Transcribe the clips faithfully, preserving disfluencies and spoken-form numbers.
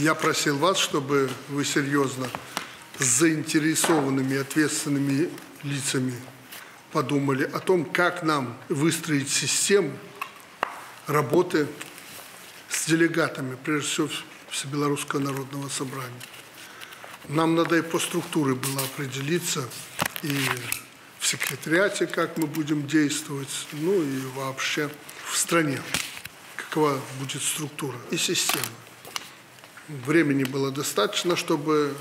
я просил вас, чтобы вы серьезно с заинтересованными ответственными лицами подумали о том, как нам выстроить систему работы с делегатами, прежде всего, Всебелорусского народного собрания. Нам надо и по структуре было определиться, и в секретариате, как мы будем действовать, ну и вообще в стране, какова будет структура и система. Времени было достаточно, чтобы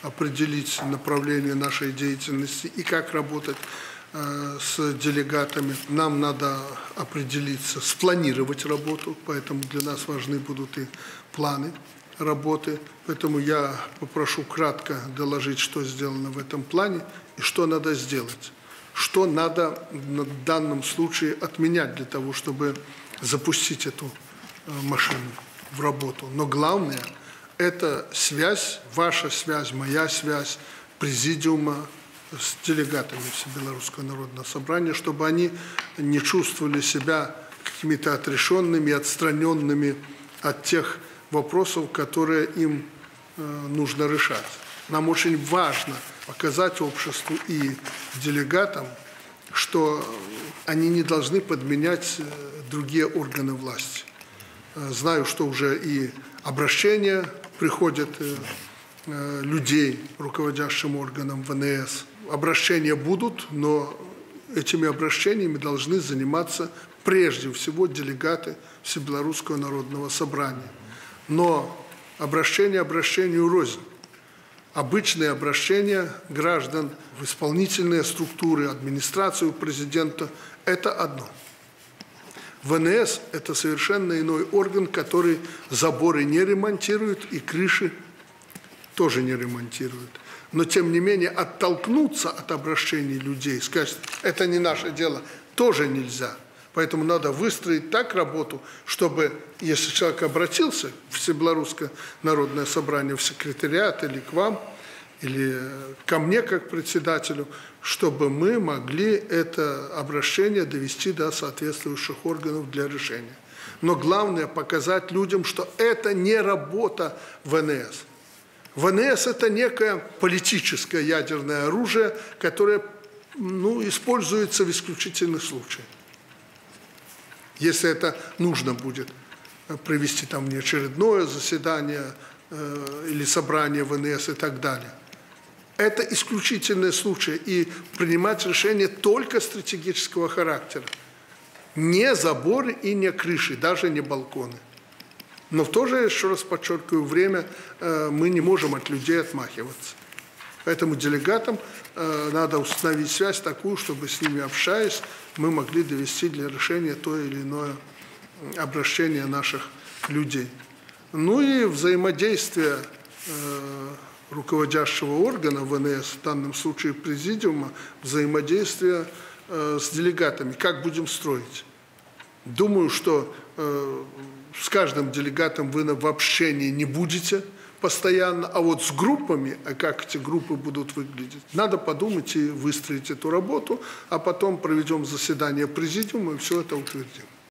определить направление нашей деятельности и как работать э, с делегатами. Нам надо определиться, спланировать работу, поэтому для нас важны будут и планы работы. Поэтому я попрошу кратко доложить, что сделано в этом плане и что надо сделать. Что надо в данном случае отменять для того, чтобы запустить эту э, машину в работу. Но главное – это связь, ваша связь, моя связь, президиума с делегатами Всебелорусского народного собрания, чтобы они не чувствовали себя какими-то отрешенными, отстраненными от тех вопросов, которые им э, нужно решать. Нам очень важно показать обществу и делегатам, что они не должны подменять другие органы власти. Знаю, что уже и обращения приходят э, людей, руководящим органам ВНС. Обращения будут, но этими обращениями должны заниматься прежде всего делегаты Всебелорусского народного собрания. Но обращение обращению рознь. Обычные обращения граждан в исполнительные структуры, администрацию президента – это одно. ВНС – это совершенно иной орган, который заборы не ремонтирует и крыши тоже не ремонтирует. Но, тем не менее, оттолкнуться от обращений людей, сказать, это не наше дело, тоже нельзя. Поэтому надо выстроить так работу, чтобы, если человек обратился в Всебелорусское народное собрание, в секретариат или к вам, или ко мне как председателю, чтобы мы могли это обращение довести до соответствующих органов для решения. Но главное показать людям, что это не работа ВНС. ВНС – это некое политическое ядерное оружие, которое ну, используется в исключительных случаях. Если это нужно будет провести там неочередное заседание э, или собрание ВНС и так далее. Это исключительные случаи, и принимать решения только стратегического характера. Не заборы и не крыши, даже не балконы. Но в то же, еще раз подчеркиваю, время мы не можем от людей отмахиваться. Поэтому делегатам надо установить связь такую, чтобы с ними, общаясь, мы могли довести для решения то или иное обращение наших людей. Ну и взаимодействие руководящего органа ВНС, в данном случае президиума, взаимодействия э, с делегатами. Как будем строить? Думаю, что э, с каждым делегатом вы в общении не будете постоянно, а вот с группами, а как эти группы будут выглядеть, надо подумать и выстроить эту работу, а потом проведем заседание президиума и все это утвердим.